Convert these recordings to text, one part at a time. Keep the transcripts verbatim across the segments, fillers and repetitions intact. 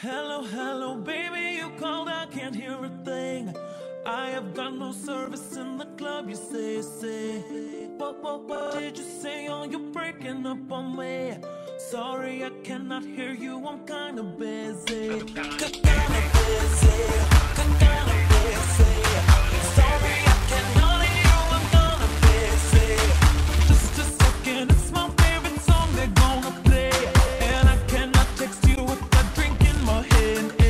Hello, hello, baby, you called, I can't hear a thing. I have got no service in the club, you say, you say. What, what, what did you say? Oh, you're breaking up on me. Sorry, I cannot hear you, I'm kinda busy. I'm kinda busy, I'm kinda busy. Sorry, I cannot hear you, I'm kinda busy. Just a second, it's my favorite song they're gonna play. And I cannot text you with that drink in my hand. Don't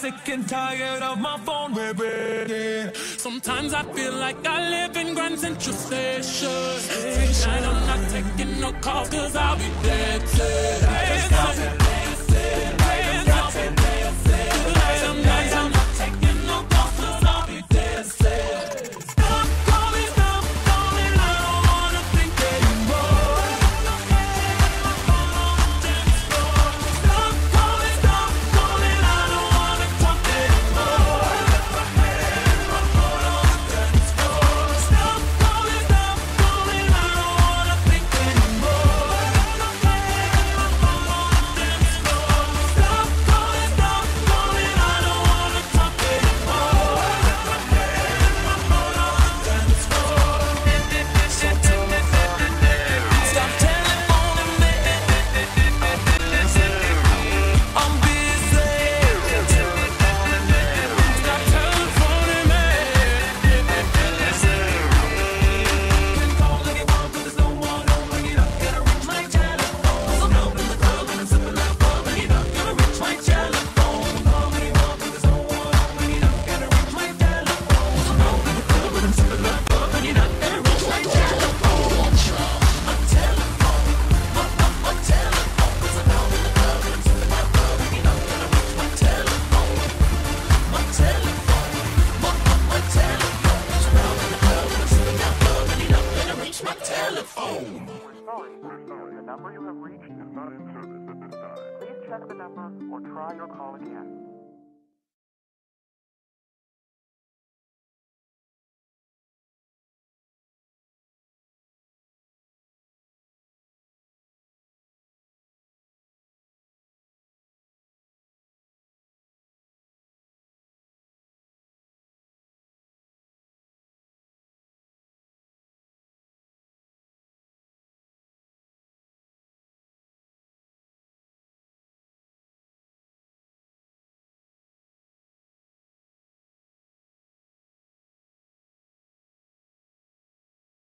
sick and tired of my phone ringing. Sometimes I feel like I live in Grand Central Station. Tonight I'm not taking no calls, cause I'll be dead today. The number you have reached is not in service at this time. Please check the number or try your call again.